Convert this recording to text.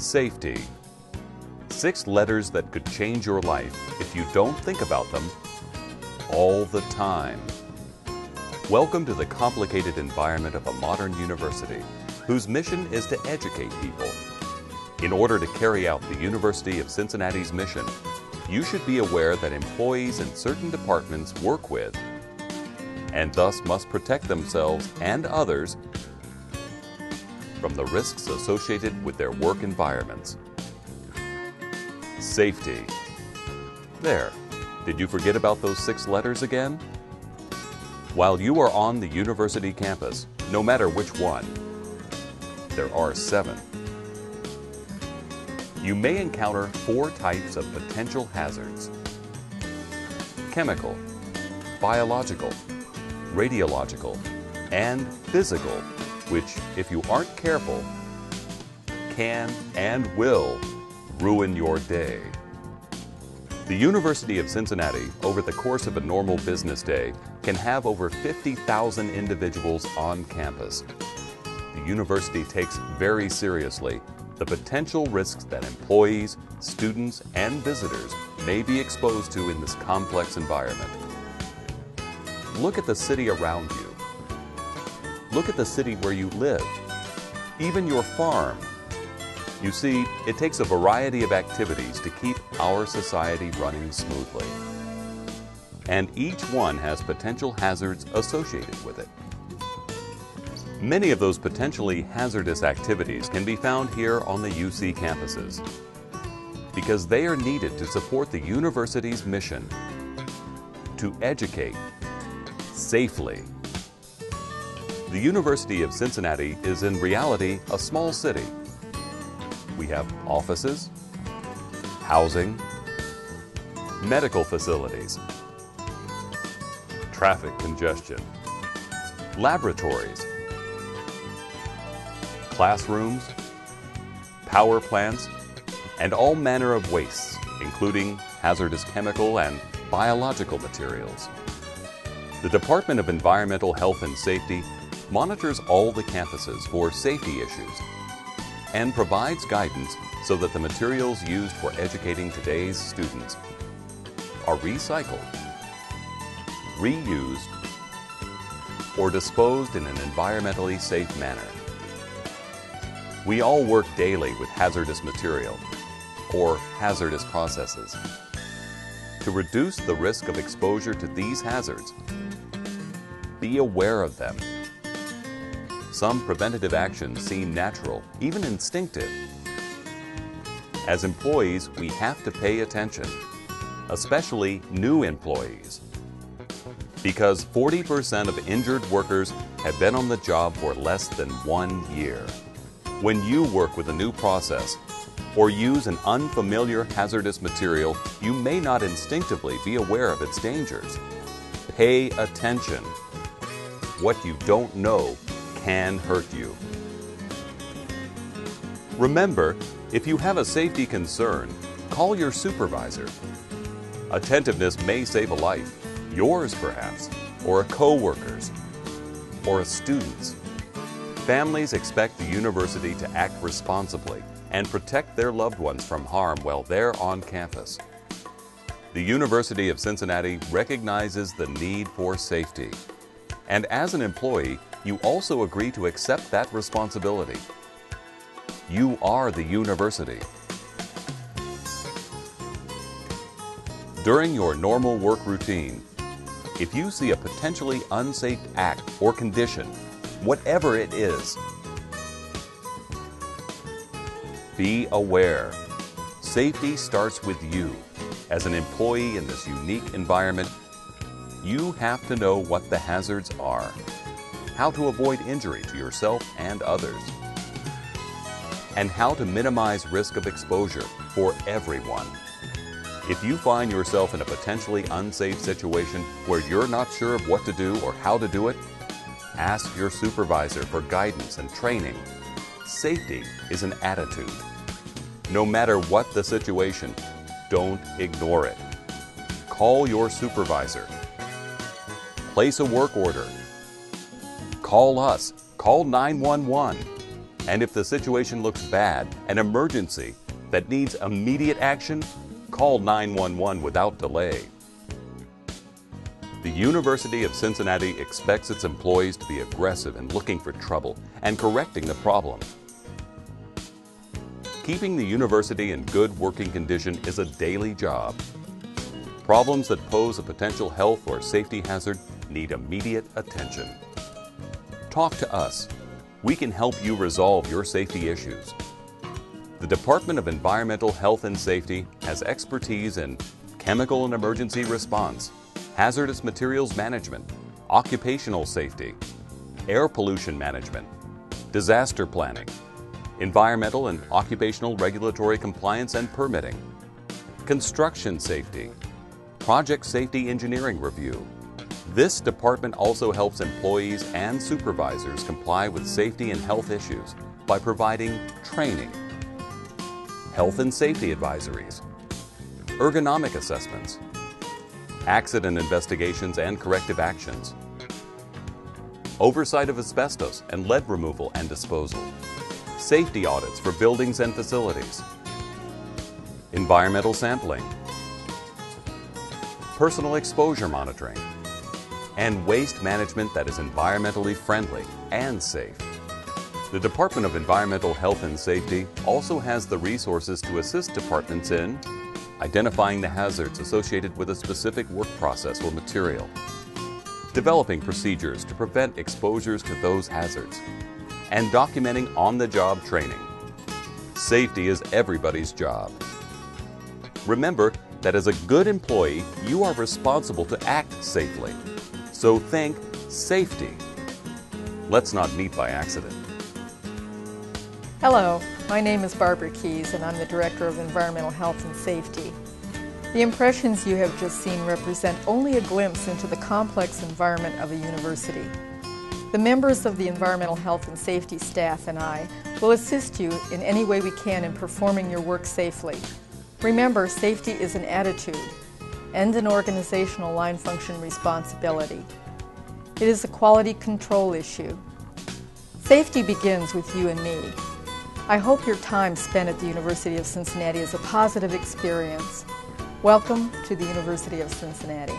Safety. 6 letters that could change your life if you don't think about them all the time. Welcome to the complicated environment of a modern university whose mission is to educate people. In order to carry out the University of Cincinnati's mission, you should be aware that employees in certain departments work with and thus must protect themselves and others from the risks associated with their work environments. Safety. There, did you forget about those 6 letters again? While you are on the university campus, no matter which one, there are 7. You may encounter 4 types of potential hazards: chemical, biological, radiological, and physical, which, if you aren't careful, can and will ruin your day. The University of Cincinnati, over the course of a normal business day, can have over 50,000 individuals on campus. The university takes very seriously the potential risks that employees, students, and visitors may be exposed to in this complex environment. Look at the city around you. Look at the city where you live, even your farm. You see, it takes a variety of activities to keep our society running smoothly. And each one has potential hazards associated with it. Many of those potentially hazardous activities can be found here on the UC campuses because they are needed to support the university's mission to educate safely. The University of Cincinnati is in reality a small city. We have offices, housing, medical facilities, traffic congestion, laboratories, classrooms, power plants, and all manner of wastes, including hazardous chemical and biological materials. The Department of Environmental Health and Safety monitors all the campuses for safety issues and provides guidance so that the materials used for educating today's students are recycled, reused, or disposed in an environmentally safe manner. We all work daily with hazardous material or hazardous processes. To reduce the risk of exposure to these hazards, be aware of them. Some preventative actions seem natural, even instinctive. As employees, we have to pay attention, especially new employees, because 40% of injured workers have been on the job for less than 1 year. When you work with a new process or use an unfamiliar hazardous material, you may not instinctively be aware of its dangers. Pay attention. What you don't know can hurt you. Remember, if you have a safety concern, call your supervisor. Attentiveness may save a life, yours perhaps, or a co-worker's, or a student's. Families expect the university to act responsibly and protect their loved ones from harm while they're on campus. The University of Cincinnati recognizes the need for safety, and as an employee, you also agree to accept that responsibility. You are the university. During your normal work routine, if you see a potentially unsafe act or condition, whatever it is, be aware. Safety starts with you. As an employee in this unique environment, you have to know what the hazards are, how to avoid injury to yourself and others, and how to minimize risk of exposure for everyone. If you find yourself in a potentially unsafe situation where you're not sure of what to do or how to do it, ask your supervisor for guidance and training. Safety is an attitude. No matter what the situation, don't ignore it. Call your supervisor. Place a work order. Call us. Call 911. And if the situation looks bad, an emergency that needs immediate action, call 911 without delay. The University of Cincinnati expects its employees to be aggressive in looking for trouble and correcting the problem. Keeping the university in good working condition is a daily job. Problems that pose a potential health or safety hazard need immediate attention. Talk to us. We can help you resolve your safety issues. The Department of Environmental Health and Safety has expertise in chemical and emergency response, hazardous materials management, occupational safety, air pollution management, disaster planning, environmental and occupational regulatory compliance and permitting, construction safety, project safety engineering review. This department also helps employees and supervisors comply with safety and health issues by providing training, health and safety advisories, ergonomic assessments, accident investigations and corrective actions, oversight of asbestos and lead removal and disposal, safety audits for buildings and facilities, environmental sampling, personal exposure monitoring, and waste management that is environmentally friendly and safe. The Department of Environmental Health and Safety also has the resources to assist departments in identifying the hazards associated with a specific work process or material, developing procedures to prevent exposures to those hazards, and documenting on-the-job training. Safety is everybody's job. Remember that as a good employee, you are responsible to act safely. So think safety. Let's not meet by accident. Hello, my name is Barbara Keyes and I'm the Director of Environmental Health and Safety. The impressions you have just seen represent only a glimpse into the complex environment of a university. The members of the Environmental Health and Safety staff and I will assist you in any way we can in performing your work safely. Remember, safety is an attitude and an organizational line function responsibility. It is a quality control issue. Safety begins with you and me. I hope your time spent at the University of Cincinnati is a positive experience. Welcome to the University of Cincinnati.